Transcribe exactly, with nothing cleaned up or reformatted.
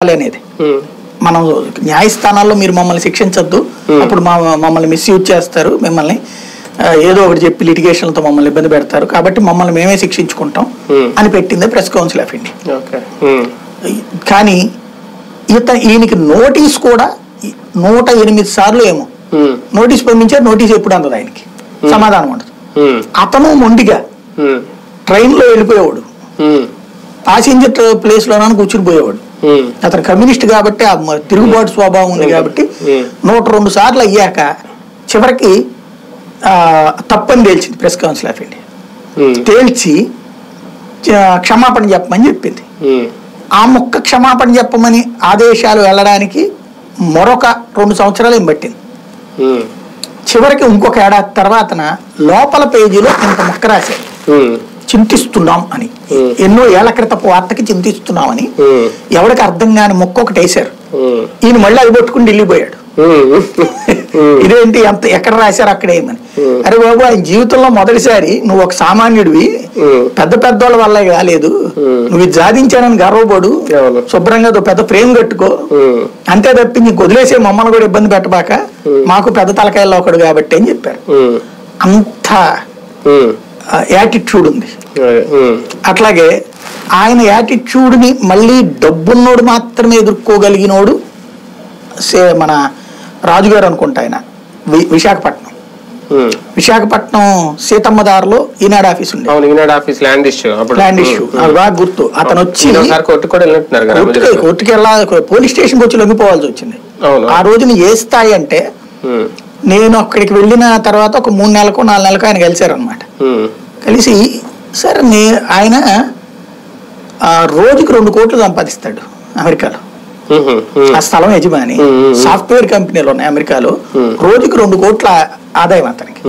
मन न्यायस्था मम्मी शिक्षु अब मम्मी मिस्यूजार मिम्मल एदोटी लिटिगेशन तो मम्मी इबंध पड़ता है मम्मी मेमे शिक्षा अट्ठे प्रेस कौनसिल ऑफ इंडिया का ईन की नोटिस नूट एन सार्लूम नोटिस पंपे नोटिस एपड़ आय की समाधान अतन मोंग ट्रैन लोग पासेंजर प्लेस लोचुनपोवा अतను కమ్యూనిస్ట్ కాబట్టి తిరుగుబాటు స్వభావం ఉంది కాబట్టి నూట రెండు సార్లు అయ్యాక చివరికి తప్పని తేల్చింది ప్రెస్ కౌన్సిల్ ఆఫ్ ఇండియా తేల్చి క్షమాపణ చెప్పమని చెప్పింది ఆ ముక్క క్షమాపణ చెప్పమని ఆదేశాలు వెళ్ళడానికి మరొక రెండు సంవత్సరాలు ఏం పట్టింది చివరికి ఇంకొక ఏడాది తర్వాతన లోపల పేజీలో ఇంత ముక్క రాశారు చింతిస్తున్నాం అని ఎన్నో ఏళ్ల క్రితపు వార్తకి చింతిస్తున్నాం అని ఎవరికి అర్థం కాని ముక్కొకటి వేశారు ఈయన మళ్ళీ అది పట్టుకొని ఢిల్లీ పోయాడు ఇదేంటి అంత ఎక్కడ రాశారు అక్కడ ఏమని అరే బాబు ఆయన జీవితంలో మొదటిసారి నువ్వు ఒక సామాన్యుడివి పెద్ద పెద్దోళ్ళ వల్ల కాలేదు నువ్వు జాదించానని గర్వపడు శుభ్రంగా పెద్ద ప్రేమ కట్టుకో అంతే తప్పి నీకు వదిలేసే మమ్మల్ని కూడా ఇబ్బంది పెట్టబాక మాకు పెద్ద తలకాయల్లో ఒకడు కాబట్టి అని చెప్పారు అంత యాటిట్యూడ్ ఉంది అట్లాగే ఆయన యాటిట్యూడ్ ని మళ్ళీ డబ్బున్నోడు మాత్రమే ఎదుర్కోగలిగినోడు మన రాజుగారు అనుకుంటా ఆయన విశాఖపట్నం విశాఖపట్నం సీతమ్మదారులో ఈనాడు ఆఫీస్ ఉంది అవును ఈనాడు ఆఫీస్ ల్యాండ్ ఇష్యూ అప్పుడు ల్యాండ్ ఇష్యూ అలా గుర్తు అతను వచ్చి ఒకసారి కోర్టు కూడా వెళ్తున్నారు కదా కోర్టుకి వెళ్ళాలి పోలీస్ స్టేషన్ కి వచ్చి లొంగిపోవాల్సి వచ్చింది ఆ రోజుని ఏ స్థాయి అంటే నేను అక్కడికి వెళ్ళిన తర్వాత ఒక మూడు నెలలకు నాలుగు నెలలకు ఆయన కలిశారు అన్నమాట కలిసి సార్ నే ఆయన రోజుకి రెండు కోట్లు సంపాదిస్తాడు అమెరికాలో ఆ స్థలం యజమాని సాఫ్ట్వేర్ కంపెనీలు ఉన్నాయి అమెరికాలో రోజుకి రెండు కోట్ల ఆదాయం అతనికి.